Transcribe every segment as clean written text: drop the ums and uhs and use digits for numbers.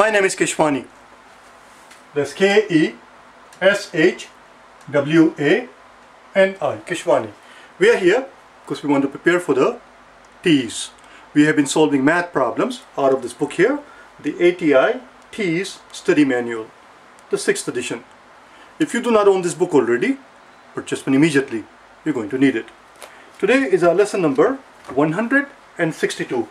My name is Keshwani. That's K-E-S-H-W-A-N-I, Keshwani. We are here because we want to prepare for the TEAS. We have been solving math problems out of this book here, the ATI T's study manual, the 6th edition. If you do not own this book already, purchase one immediately. You're going to need it. Today is our lesson number 162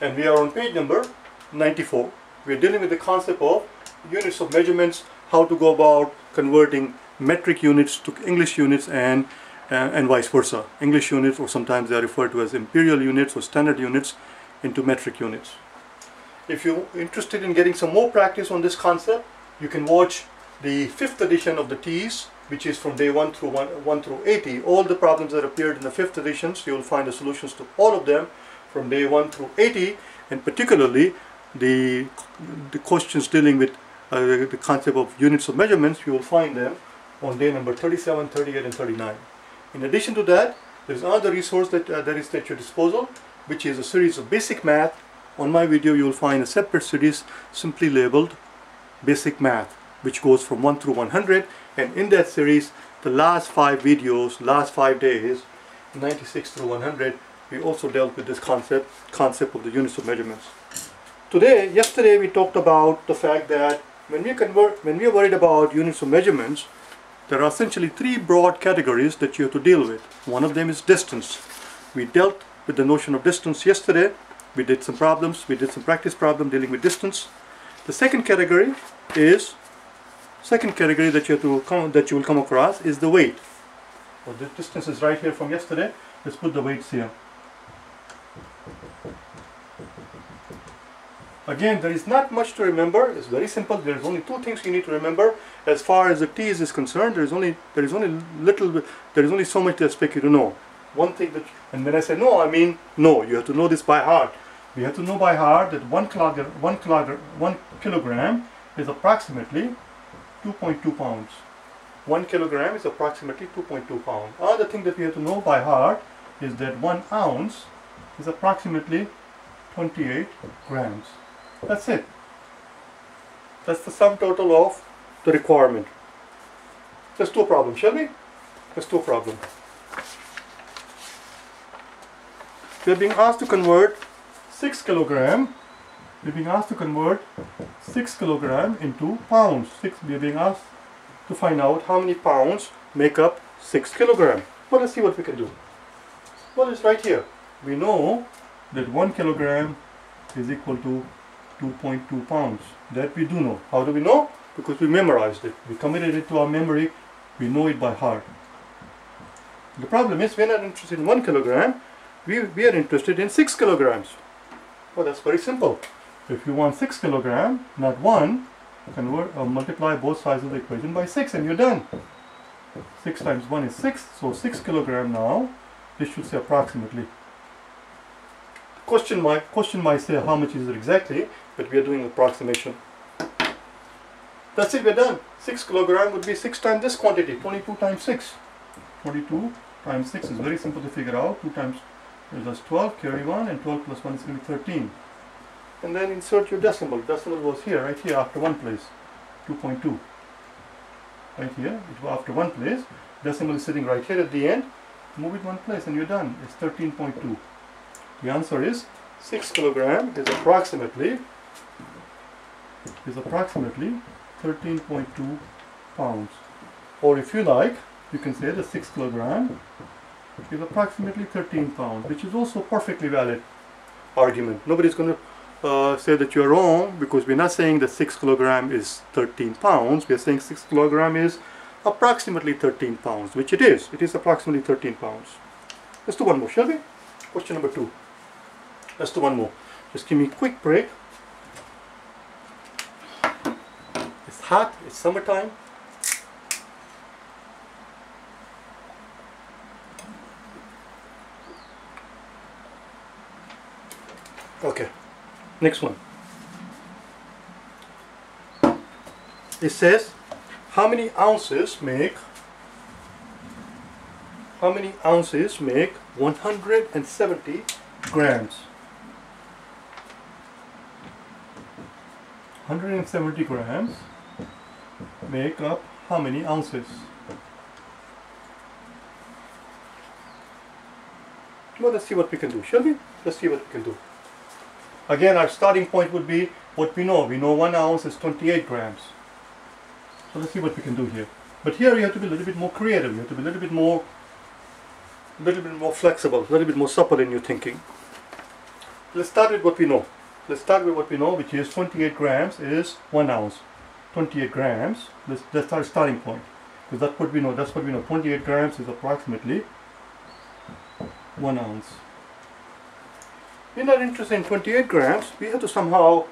and we are on page number 94. We're dealing with the concept of units of measurements, how to go about converting metric units to English units and vice versa. English units, or sometimes they are referred to as imperial units or standard units, into metric units. If you're interested in getting some more practice on this concept, you can watch the 5th edition of the TEAS, which is from day 1 through 80. All the problems that appeared in the 5th editions, you will find the solutions to all of them from day 1 through 80, and particularly the questions dealing with the concept of units of measurements. You will find them on day number 37, 38 and 39. In addition to that, there is another resource that is at your disposal, which is a series of basic math. On my video you will find a separate series simply labeled Basic Math, which goes from 1 through 100, and in that series, the last 5 videos, last 5 days, 96 through 100, we also dealt with this concept of the units of measurements. Today, yesterday we talked about the fact that when we are worried about units of measurements, there are essentially 3 broad categories that you have to deal with. One of them is distance. We dealt with the notion of distance yesterday. We did some problems, we did some practice problem dealing with distance. The second category that you have to will come across is the weight. Well, the distance is right here from yesterday. Let's put the weights here. Again, there is not much to remember. It's very simple. There is only 2 things you need to remember as far as the TEAS is concerned. There is only so much I expect you to know. One thing that, and when I say no, I mean no. You have to know this by heart. We have to know by heart that 1 kilogram is approximately 2.2 pounds. 1 kilogram is approximately 2.2 pounds. Another thing that we have to know by heart is that 1 ounce is approximately 28 grams. That's it. That's the sum total of the requirement. Let's do a problem, shall we? Let's do a problem. We're being asked to convert 6 kilogram into pounds. We're being asked to find out how many pounds make up 6 kilogram. Well, let's see what we can do. Well, it's right here. We know that 1 kilogram is equal to 2.2 pounds. That we do know. How do we know? Because we memorized it. We committed it to our memory. We know it by heart. The problem is, we're not interested in 1 kilogram. We are interested in 6 kilograms. Well, that's very simple. If you want 6 kilogram, not 1, convert or multiply both sides of the equation by 6 and you're done. 6 times 1 is 6, so 6 kilogram now, this should say approximately. Question might say how much is it exactly, but we are doing approximation. That's it, we're done. 6 kilogram would be 6 times this quantity, 22 times 6. 22 times 6 is very simple to figure out. 2 times that's 12, carry 1, and 12 plus 1 is going to be 13. And then insert your decimal. Decimal was here, right here, after one place. 2.2. Right here, it was after one place. Decimal is sitting right here at the end. Move it one place and you're done. It's 13.2. The answer is 6 kilogram is approximately 13.2 pounds. Or if you like, you can say the 6 kilogram is approximately 13 pounds, which is also a perfectly valid argument. Nobody's going to say that you're wrong, because we're not saying that 6 kilogram is 13 pounds. We're saying 6 kilogram is approximately 13 pounds, which it is. It is approximately 13 pounds. Let's do one more, shall we? Question number 2. Let's do one more. Just give me a quick break. It's hot, it's summertime. Okay, next one. It says how many ounces make 170 grams. 170 grams make up how many ounces? Well, let's see what we can do, shall we? Let's see what we can do. Again, our starting point would be what we know. We know 1 ounce is 28 grams. So let's see what we can do here. But here you have to be a little bit more creative. You have to be a little bit more flexible, a little bit more supple in your thinking. Let's start with what we know. Let's start with what we know, which is 28 grams is 1 ounce. 28 grams, that's our starting point. Because that's what we know, 28 grams is approximately 1 ounce. In our interest in 28 grams, we have to somehow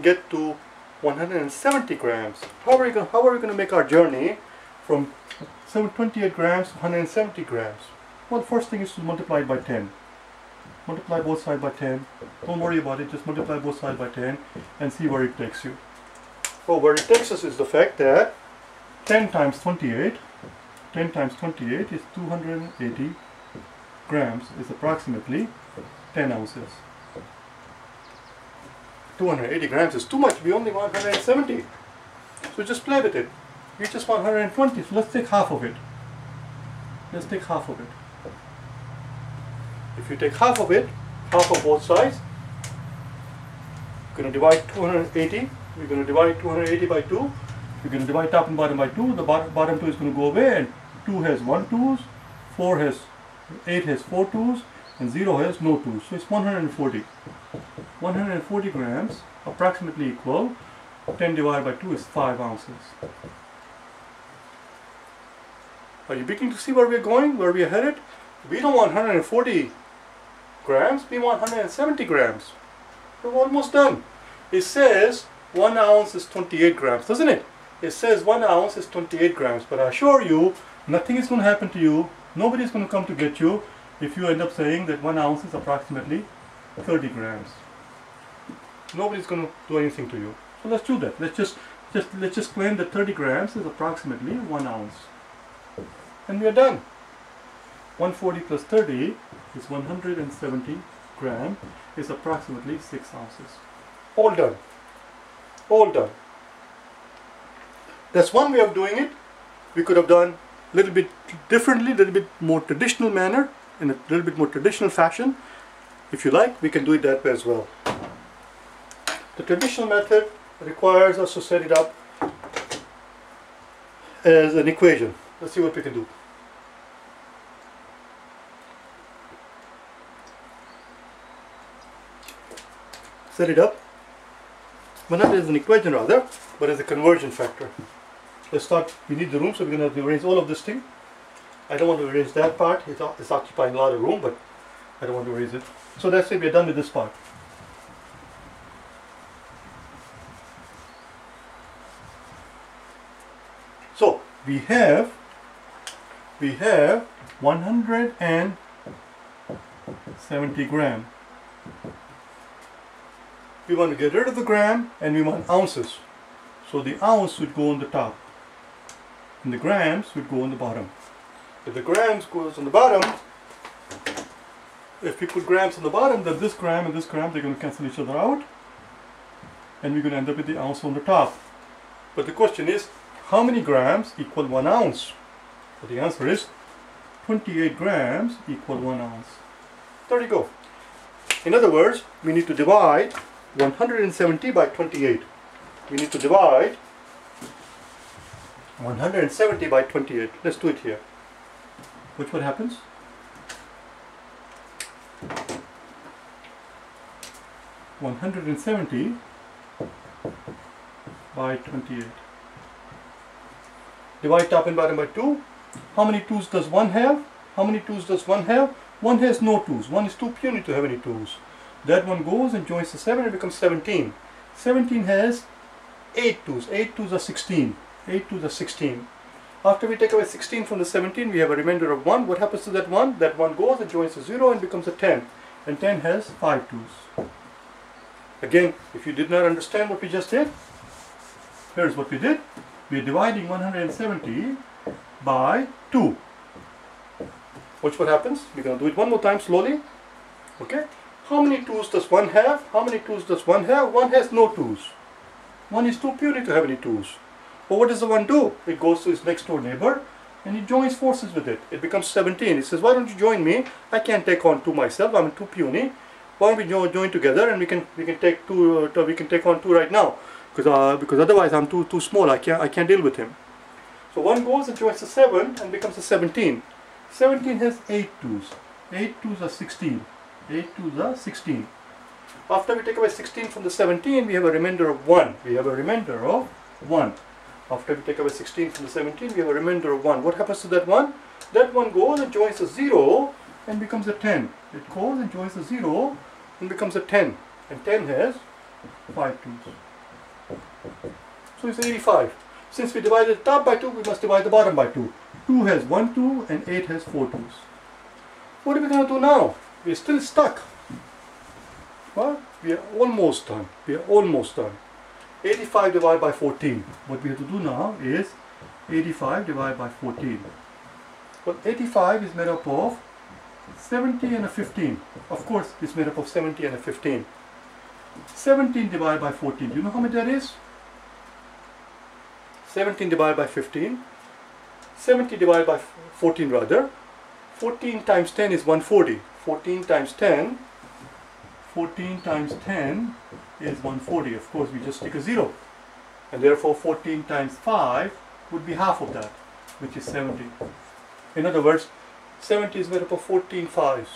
get to 170 grams. How are we going to make our journey from 28 grams to 170 grams? Well, first thing is to multiply it by 10. Multiply both sides by 10. Don't worry about it, just multiply both sides by 10 and see where it takes you. Well, where it takes us is the fact that 10 times 28 is 280 grams, is approximately 10 ounces. 280 grams is too much, we only want 170. So just play with it. We just want 120, so let's take half of it. Let's take half of it. If you take half of it, half of both sides, you're going to divide 280. We're going to divide 280 by 2. We're going to divide top and bottom by 2. The bottom 2 is going to go away, and 2 has 1 2's, 4 has 8 has 4 2's, and 0 has no 2's. So it's 140. 140 grams approximately equal 10 divided by 2 is 5 ounces. Are you beginning to see where we're going, where we're headed? We don't want 140 grams, we want 170 grams. We're almost done. It says 1 ounce is 28 grams, doesn't it? It says 1 ounce is 28 grams, but I assure you, nothing is going to happen to you, nobody's going to come to get you if you end up saying that 1 ounce is approximately 30 grams. Nobody's going to do anything to you. So let's do that. Let's just claim that 30 grams is approximately 1 ounce. And we are done. 140 plus 30 is 170 grams, is approximately 6 ounces. All done. All done. That's one way of doing it. We could have done a little bit differently, a little bit more traditional manner, in a little bit more traditional fashion. If you like, we can do it that way as well. The traditional method requires us to set it up as an equation. Let's see what we can do. Set it up, but not as an equation rather, but as a conversion factor. Let's start, we need the room, so we're going to have to erase all of this thing. I don't want to erase that part, it's occupying a lot of room, but I don't want to erase it. So that's it, we're done with this part. So we have 170 grams. We want to get rid of the gram and we want ounces. So the ounce would go on the top and the grams would go on the bottom. If the grams goes on the bottom, if we put grams on the bottom, then this gram and this gram, they're going to cancel each other out and we're going to end up with the ounce on the top. But the question is, how many grams equal 1 ounce? So the answer is 28 grams equal 1 ounce. There you go. In other words, we need to divide 170 by 28. We need to divide 170 by 28. Let's do it here. Watch what happens. Divide top and bottom by 2. How many 2's does 1 have? One has no 2's. One is too puny to have any 2's. That one goes and joins the 7 and becomes 17. 17 has 8 2's. 8 2's are 16. 8 2's are 16. After we take away 16 from the 17, we have a remainder of 1. What happens to that 1? That 1 goes and joins the 0 and becomes a 10. And 10 has 5 2's. Again, if you did not understand what we just did, here's what we did. We are dividing 170 by 2. Watch what happens. We're going to do it one more time slowly. Okay. How many 2's does 1 have? One has no 2's. 1 is too puny to have any 2's. But what does the 1 do? It goes to its next door neighbor and it joins forces with it. It becomes 17. It says, why don't you join me? I can't take on 2 myself. I'm too puny. Why don't we join together and we can take 2. We can take on 2 right now, because otherwise I'm too small. I can't deal with him. So 1 goes and joins the 7 and becomes a 17. 17 has 8 2's. 8 2's are 16. 8 2's are 16. After we take away 16 from the 17, we have a remainder of 1. We have a remainder of 1. After we take away 16 from the 17, we have a remainder of 1. What happens to that 1? That 1 goes and joins a 0 and becomes a 10. It goes and joins a 0 and becomes a 10. And 10 has 5 2's. So it's 85. Since we divided the top by 2, we must divide the bottom by 2. 2 has 1 2 and 8 has 4 2's. What are we going to do now? We're still stuck. Well, we are almost done. 85 divided by 14. What we have to do now is 85 divided by 14. Well, 85 is made up of 70 and a 15. Of course, it's made up of 70 and a 15. 17 divided by 14. Do you know how much that is? 17 divided by 15. 70 divided by 14 rather. 14 times 10 is 140. 14 times 10 is 140. Of course, we just take a 0. And therefore, 14 times 5 would be half of that, which is 70. In other words, 70 is made up of 14 5's.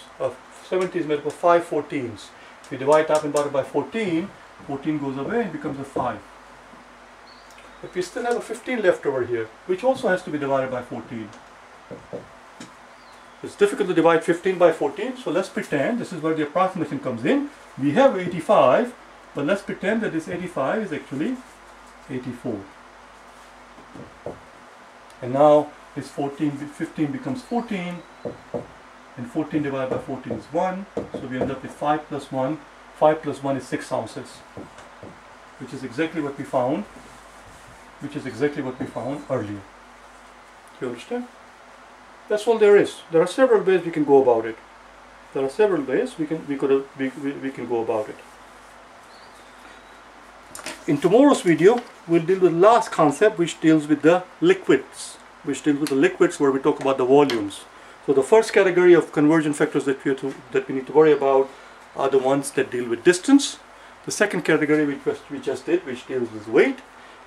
70 is made up of 5 14's. If you divide top and bottom by 14, 14 goes away and becomes a 5. But we still have a 15 left over here, which also has to be divided by 14. It's difficult to divide 15 by 14, so let's pretend this is where the approximation comes in. We have 85, but let's pretend that this 85 is actually 84. And now this 15 becomes 14, and 14 divided by 14 is 1, so we end up with 5 plus 1. 5 plus 1 is 6 ounces, which is exactly what we found, earlier. Do you understand? That's all there is. There are several ways we can go about it. We can go about it. In tomorrow's video, we'll deal with the last concept, which deals with the liquids, where we talk about the volumes. So the first category of conversion factors that we need to worry about are the ones that deal with distance. The second category, which we just did, which deals with weight,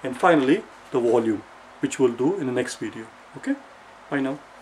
and finally the volume, which we'll do in the next video. Okay? Bye now.